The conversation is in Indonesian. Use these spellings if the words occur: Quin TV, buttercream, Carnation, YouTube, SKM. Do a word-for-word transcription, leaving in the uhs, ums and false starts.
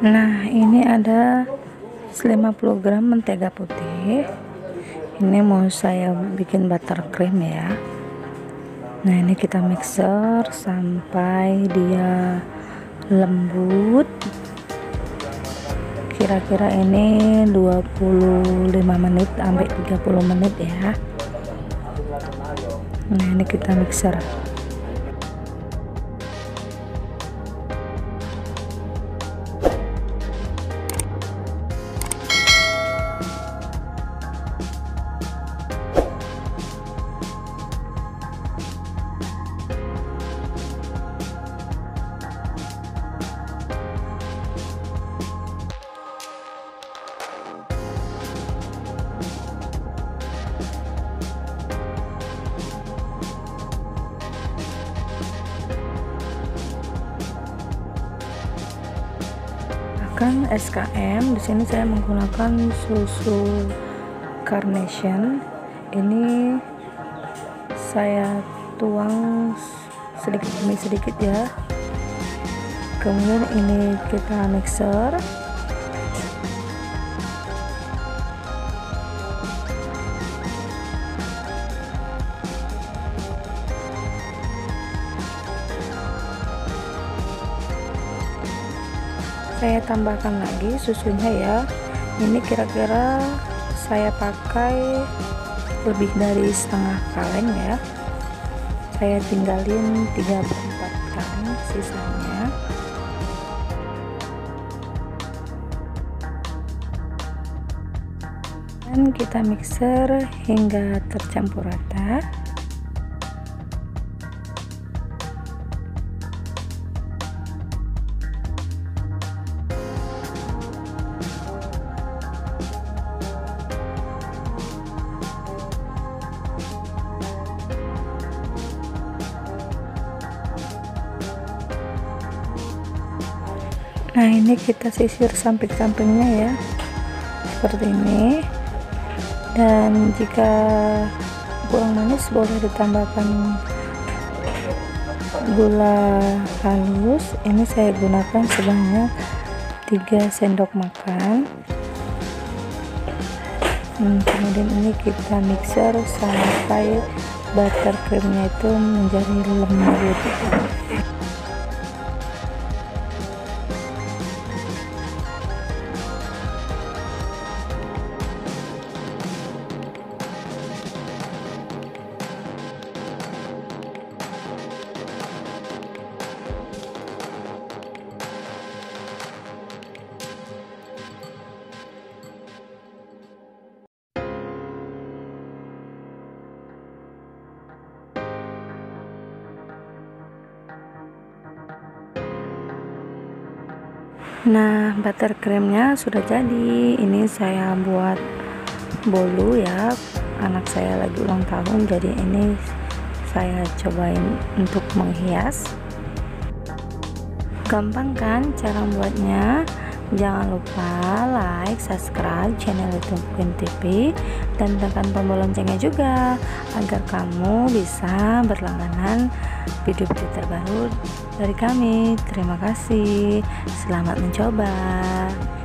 Nah, ini ada lima puluh gram mentega putih. Ini mau saya bikin buttercream ya. Nah, ini kita mixer sampai dia lembut. Kira-kira ini dua puluh lima menit sampai tiga puluh menit ya. Nah, ini kita mixer. S K M. Di sini saya menggunakan susu Carnation. Ini saya tuang sedikit demi sedikit ya. Kemudian ini kita mixer. Saya tambahkan lagi susunya ya. Ini kira-kira saya pakai lebih dari setengah kaleng ya. Saya tinggalin tiga per empat kaleng sisanya. Dan kita mixer hingga tercampur rata. Nah, ini kita sisir samping-sampingnya ya, seperti ini. Dan jika kurang manis boleh ditambahkan gula halus. Ini saya gunakan sebanyak tiga sendok makan. Hmm, kemudian ini kita mixer sampai buttercreamnya itu menjadi lembut. Nah, buttercreamnya sudah jadi. Ini saya buat bolu ya, anak saya lagi ulang tahun, jadi ini saya cobain untuk menghias. Gampang kan cara buatnya? Jangan lupa like, subscribe channel YouTube Quin T V, dan tekan tombol loncengnya juga agar kamu bisa berlangganan video-video terbaru dari kami. Terima kasih, selamat mencoba.